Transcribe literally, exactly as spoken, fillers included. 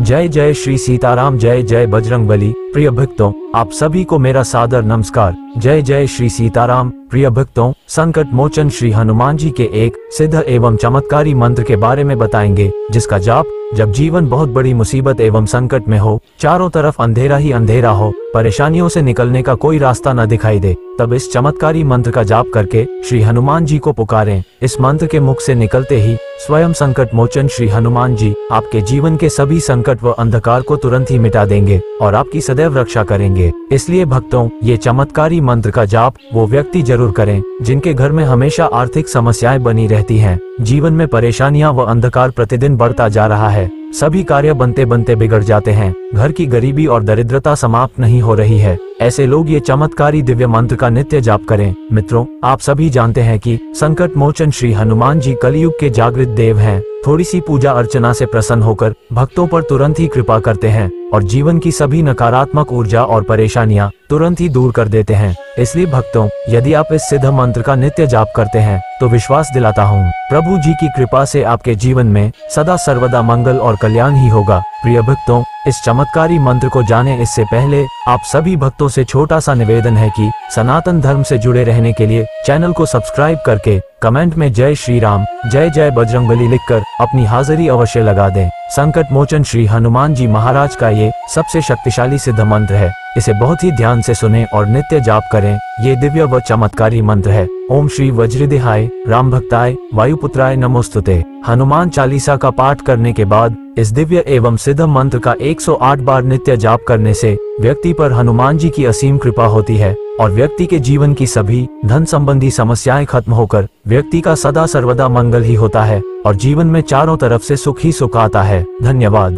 जय जय श्री सीताराम, जय जय बजरंगबली। प्रिय भक्तों, आप सभी को मेरा सादर नमस्कार। जय जय श्री सीताराम। प्रिय भक्तों, संकट मोचन श्री हनुमान जी के एक सिद्ध एवं चमत्कारी मंत्र के बारे में बताएंगे, जिसका जाप जब जीवन बहुत बड़ी मुसीबत एवं संकट में हो, चारों तरफ अंधेरा ही अंधेरा हो, परेशानियों से निकलने का कोई रास्ता न दिखाई दे, तब इस चमत्कारी मंत्र का जाप करके श्री हनुमान जी को पुकारें। इस मंत्र के मुख से निकलते ही स्वयं संकट मोचन श्री हनुमान जी आपके जीवन के सभी संकट व अंधकार को तुरंत ही मिटा देंगे और आपकी सदैव रक्षा करेंगे। इसलिए भक्तों, ये चमत्कारी मंत्र का जाप वो व्यक्ति जरूर करें जिनके घर में हमेशा आर्थिक समस्याएं बनी रहती हैं, जीवन में परेशानियां व अंधकार प्रतिदिन बढ़ता जा रहा है, सभी कार्य बनते बनते बिगड़ जाते हैं, घर की गरीबी और दरिद्रता समाप्त नहीं हो रही है। ऐसे लोग ये चमत्कारी दिव्य मंत्र का नित्य जाप करें। मित्रों, आप सभी जानते हैं कि संकट मोचन श्री हनुमान जी कलयुग के जागृत देव हैं। थोड़ी सी पूजा अर्चना से प्रसन्न होकर भक्तों पर तुरंत ही कृपा करते हैं और जीवन की सभी नकारात्मक ऊर्जा और परेशानियां तुरंत ही दूर कर देते हैं। इसलिए भक्तों, यदि आप इस सिद्ध मंत्र का नित्य जाप करते हैं तो विश्वास दिलाता हूँ, प्रभु जी की कृपा से आपके जीवन में सदा सर्वदा मंगल और कल्याण ही होगा। प्रिय भक्तों, इस चमत्कारी मंत्र को जाने इससे पहले आप सभी भक्तों से छोटा सा निवेदन है कि सनातन धर्म से जुड़े रहने के लिए चैनल को सब्सक्राइब करके कमेंट में जय श्री राम, जय जय बजरंगबली लिखकर अपनी हाजिरी अवश्य लगा दें। संकट मोचन श्री हनुमान जी महाराज का ये सबसे शक्तिशाली सिद्ध मंत्र है। इसे बहुत ही ध्यान से सुनें और नित्य जाप करें। ये दिव्य व चमत्कारी मंत्र है। ओम श्री वज्रदेहाय राम भक्ताय वायुपुत्राय नमोस्तुते। हनुमान चालीसा का पाठ करने के बाद इस दिव्य एवं सिद्ध मंत्र का एक सौ आठ बार नित्य जाप करने से व्यक्ति पर हनुमान जी की असीम कृपा होती है और व्यक्ति के जीवन की सभी धन संबंधी समस्याएं खत्म होकर व्यक्ति का सदा सर्वदा मंगल ही होता है और जीवन में चारों तरफ से सुख ही सुख आता है। धन्यवाद।